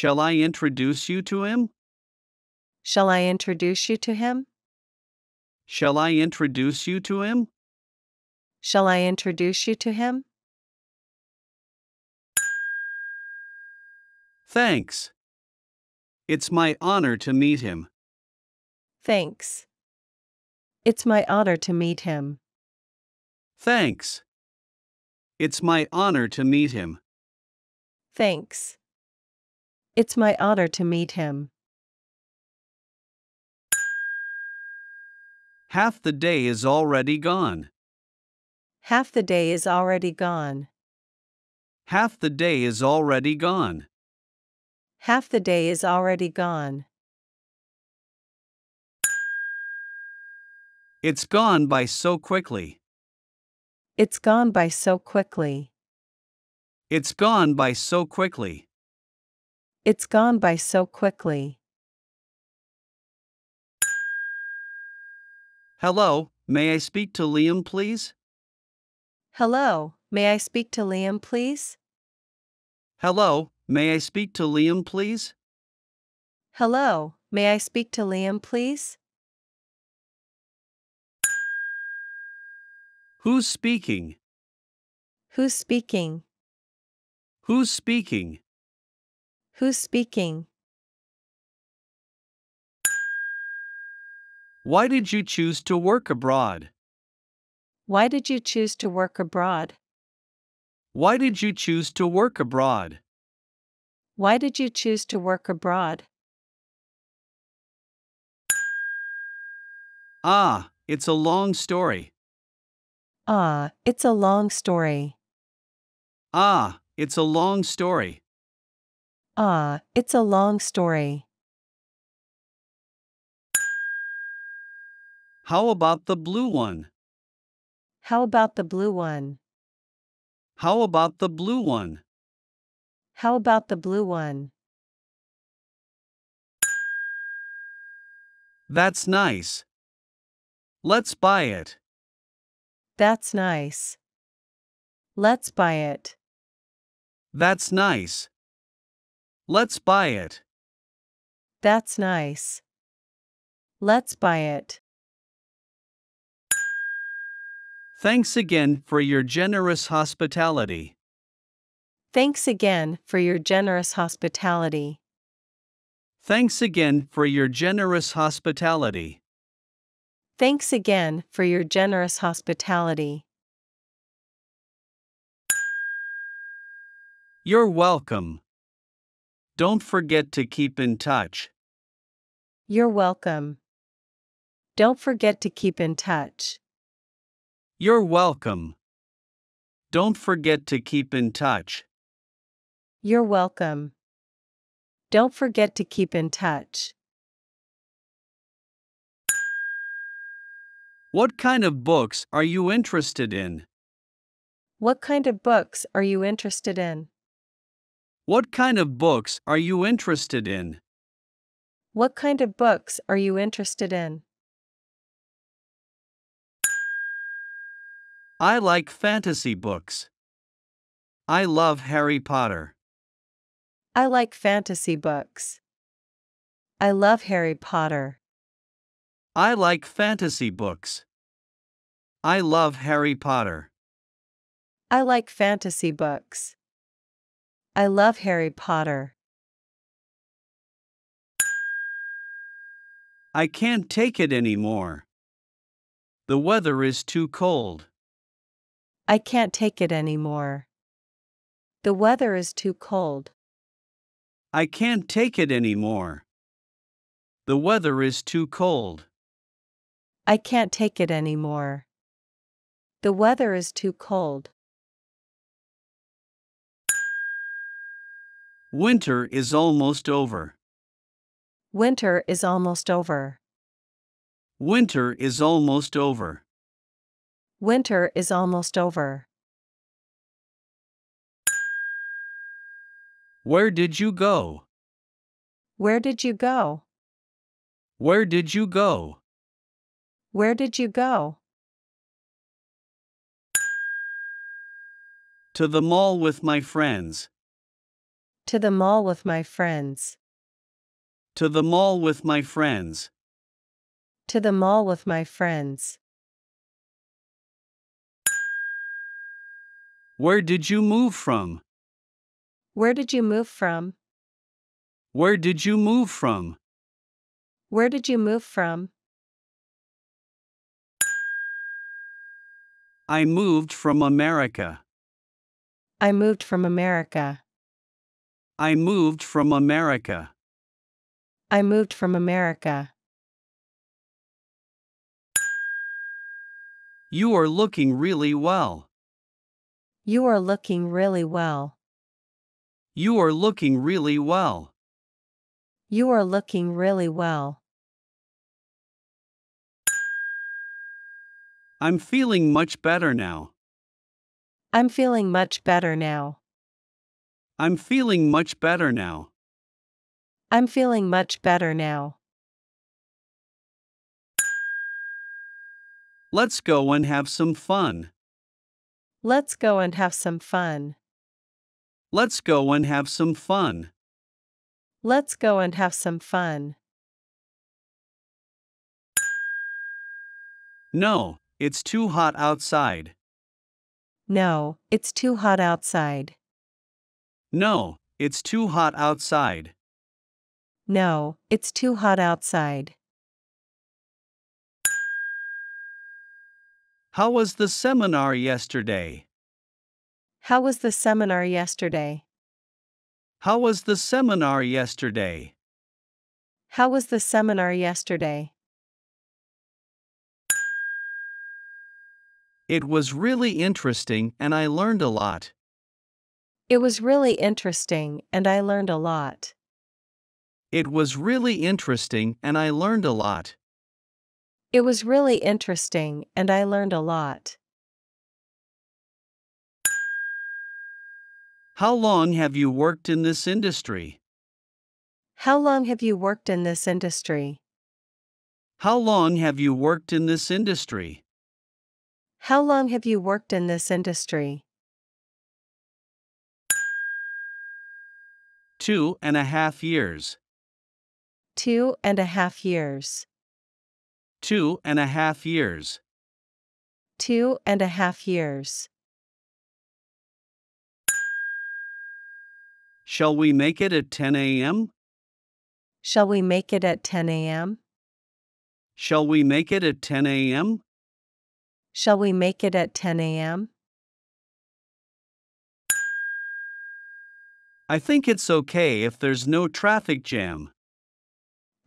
Shall I introduce you to him? Shall I introduce you to him? Shall I introduce you to him? Shall I introduce you to him? Thanks. It's my honor to meet him. Thanks. It's my honor to meet him. Thanks. It's my honor to meet him. Thanks. It's my honor to meet him. Half the day is already gone. Half the day is already gone. Half the day is already gone. Half the day is already gone. It's gone by so quickly. It's gone by so quickly. It's gone by so quickly. It's gone by so quickly. Hello, may I speak to Liam, please? Hello, may I speak to Liam, please? Hello, may I speak to Liam, please? Hello, may I speak to Liam, please? Who's speaking? Who's speaking? Who's speaking? Who's speaking? Why did you choose to work abroad? Why did you choose to work abroad? Why did you choose to work abroad? Why did you choose to work abroad? Ah, it's a long story. Ah, it's a long story. Ah, it's a long story. Ah, it's a long story. How about the blue one? How about the blue one? How about the blue one? How about the blue one? That's nice. Let's buy it. That's nice. Let's buy it. That's nice. Let's buy it. That's nice. Let's buy it. Thanks again for your generous hospitality. Thanks again for your generous hospitality. Thanks again for your generous hospitality. Thanks again for your generous hospitality. You're welcome. Don't forget to keep in touch. You're welcome. Don't forget to keep in touch. You're welcome. Don't forget to keep in touch. You're welcome. Don't forget to keep in touch. What kind of books are you interested in? What kind of books are you interested in? What kind of books are you interested in? What kind of books are you interested in? I like fantasy books. I love Harry Potter. I like fantasy books. I love Harry Potter. I like fantasy books. I love Harry Potter. I like fantasy books. I love Harry Potter. I can't take it anymore. The weather is too cold. I can't take it anymore. The weather is too cold. I can't take it anymore. The weather is too cold. I can't take it anymore. The weather is too cold. Winter is almost over. Winter is almost over. Winter is almost over. Winter is almost over. Where did you go? Where did you go? Where did you go? Where did you go? To the mall with my friends. To the mall with my friends. To the mall with my friends. To the mall with my friends. Where did you move from? Where did you move from? Where did you move from? Where did you move from? I moved from America. I moved from America. I moved from America. I moved from America. You are looking really well. You are looking really well. You are looking really well. You are looking really well. I'm feeling much better now. I'm feeling much better now. I'm feeling much better now. I'm feeling much better now. Let's go and have some fun. Let's go and have some fun. Let's go and have some fun. Let's go and have some fun. No, it's too hot outside. No, it's too hot outside. No, it's too hot outside. No, it's too hot outside. How was the seminar yesterday? How was the seminar yesterday? How was the seminar yesterday? How was the seminar yesterday? It was really interesting and I learned a lot. It was really interesting, and I learned a lot. It was really interesting, and I learned a lot. It was really interesting, and I learned a lot. How long have you worked in this industry? How long have you worked in this industry? How long have you worked in this industry? How long have you worked in this industry? 2.5 years. 2.5 years. 2.5 years. 2.5 years. Shall we make it at 10 a.m.? Shall we make it at 10 a.m.? Shall we make it at 10 a.m.? Shall we make it at 10 a.m.? I think it's okay if there's no traffic jam.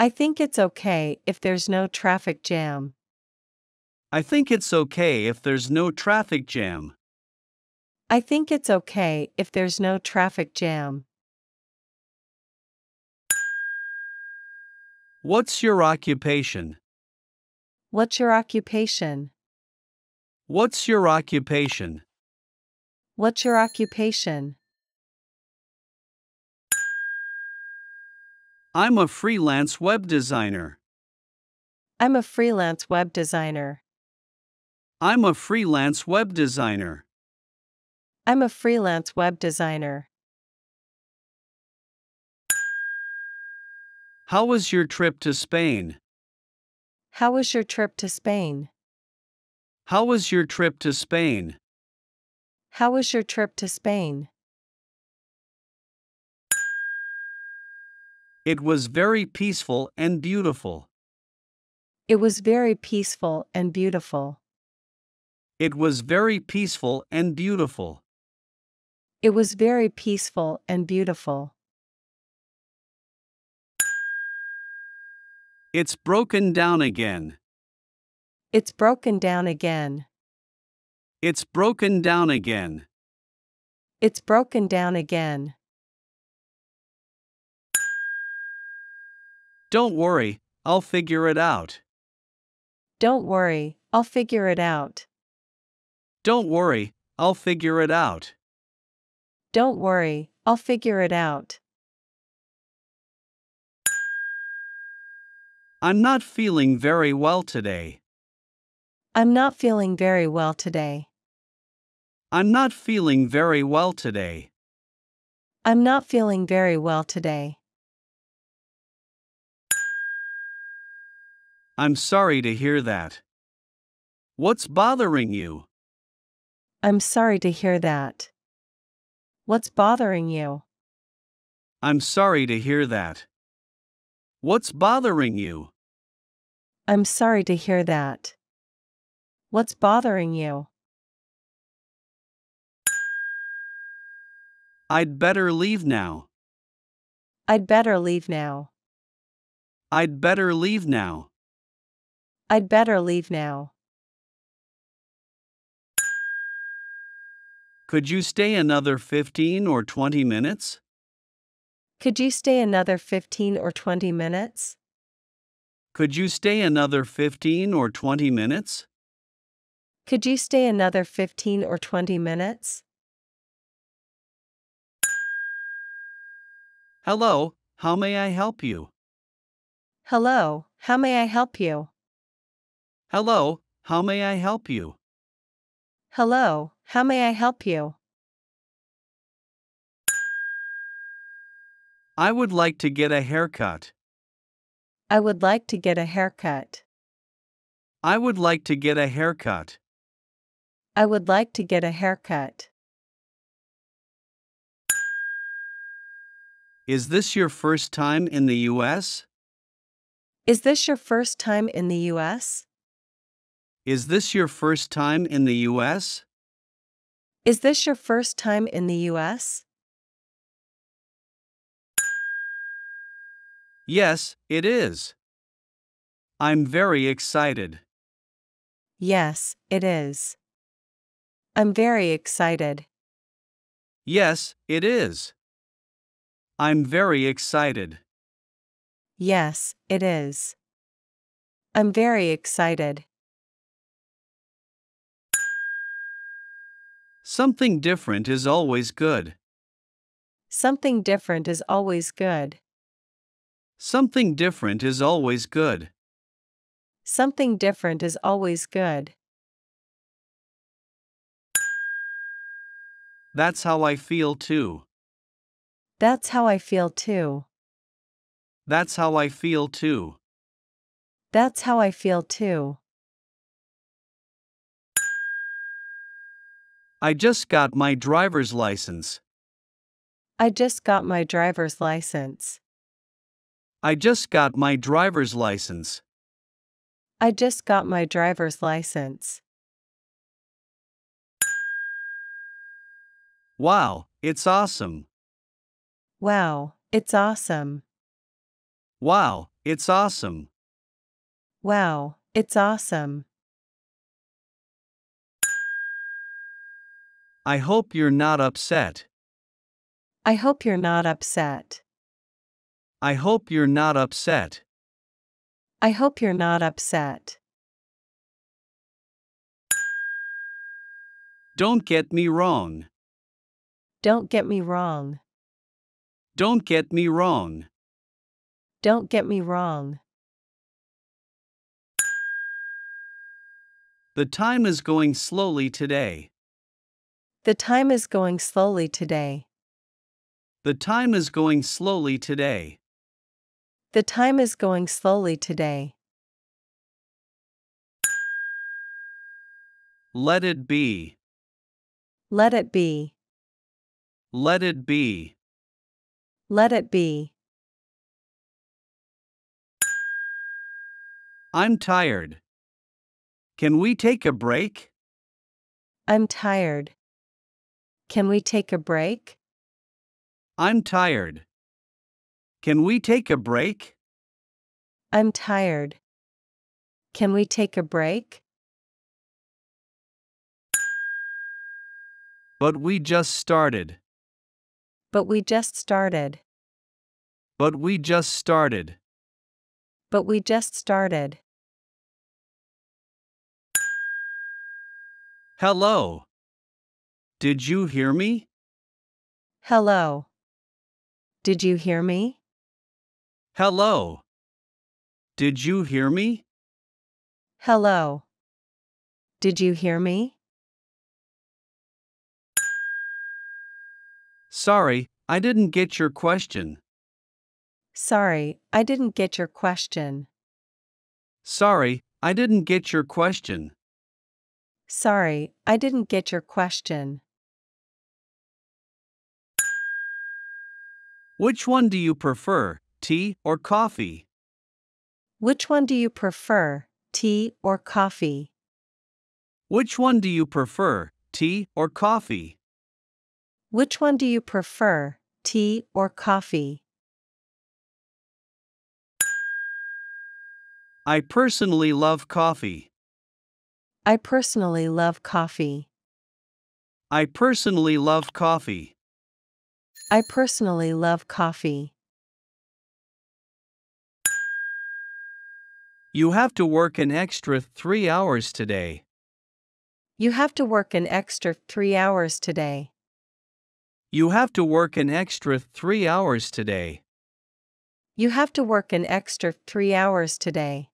I think it's okay if there's no traffic jam. I think it's okay if there's no traffic jam. I think it's okay if there's no traffic jam. What's your occupation? What's your occupation? What's your occupation? What's your occupation? I'm a freelance web designer. I'm a freelance web designer. I'm a freelance web designer. I'm a freelance web designer. How was your trip to Spain? How was your trip to Spain? How was your trip to Spain? How was your trip to Spain? It was very peaceful and beautiful. It was very peaceful and beautiful. It was very peaceful and beautiful. It was very peaceful and beautiful. It's broken down again. It's broken down again. It's broken down again. It's broken down again. Don't worry, I'll figure it out. Don't worry, I'll figure it out. Don't worry, I'll figure it out. Don't worry, I'll figure it out. I'm not feeling very well today. I'm not feeling very well today. I'm not feeling very well today. I'm not feeling very well today. I'm sorry to hear that. What's bothering you? I'm sorry to hear that. What's bothering you? I'm sorry to hear that. What's bothering you? I'm sorry to hear that. What's bothering you? I'd better leave now. I'd better leave now. I'd better leave now. I'd better leave now. Could you stay another 15 or 20 minutes? Could you stay another 15 or 20 minutes? Could you stay another 15 or 20 minutes? Could you stay another 15 or 20 minutes? Hello, how may I help you? Hello, how may I help you? Hello, how may I help you? Hello, how may I help you? I would like to get a haircut. I would like to get a haircut. I would like to get a haircut. I would like to get a haircut. Is this your first time in the U.S.? Is this your first time in the U.S.? Is this your first time in the U.S.? Is this your first time in the U.S.? Yes, it is. I'm very excited. Yes, it is. I'm very excited. Yes, it is. I'm very excited. Yes, it is. I'm very excited. Something different is always good. Something different is always good. Something different is always good. Something different is always good. That's how I feel too. That's how I feel too. That's how I feel too. That's how I feel too. I just got my driver's license. I just got my driver's license. I just got my driver's license. I just got my driver's license. Wow, it's awesome. Wow, it's awesome. Wow, it's awesome. Wow, it's awesome. I hope you're not upset. I hope you're not upset. I hope you're not upset. I hope you're not upset. Don't get me wrong. Don't get me wrong. Don't get me wrong. Don't get me wrong. The time is going slowly today. The time is going slowly today. The time is going slowly today. The time is going slowly today. Let it be. Let it be. Let it be. Let it be. I'm tired. Can we take a break? I'm tired. Can we take a break? I'm tired. Can we take a break? I'm tired. Can we take a break? But we just started. But we just started. But we just started. But we just started. Hello. Did you hear me? Hello. Did you hear me? Hello. Did you hear me? Hello. Did you hear me? Sorry, I didn't get your question. Sorry, I didn't get your question. Sorry, I didn't get your question. Sorry, I didn't get your question. Which one do you prefer, tea or coffee? Which one do you prefer, tea or coffee? Which one do you prefer, tea or coffee? Which one do you prefer, tea or coffee? I personally love coffee. I personally love coffee. I personally love coffee. I personally love coffee. You have to work an extra 3 hours today. You have to work an extra 3 hours today. You have to work an extra 3 hours today. You have to work an extra 3 hours today.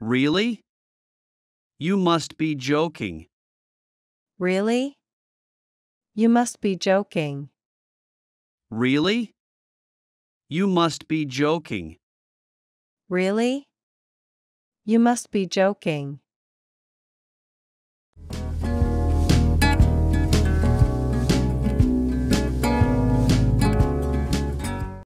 Really? You must be joking. Really? You must be joking. Really? You must be joking. Really? You must be joking.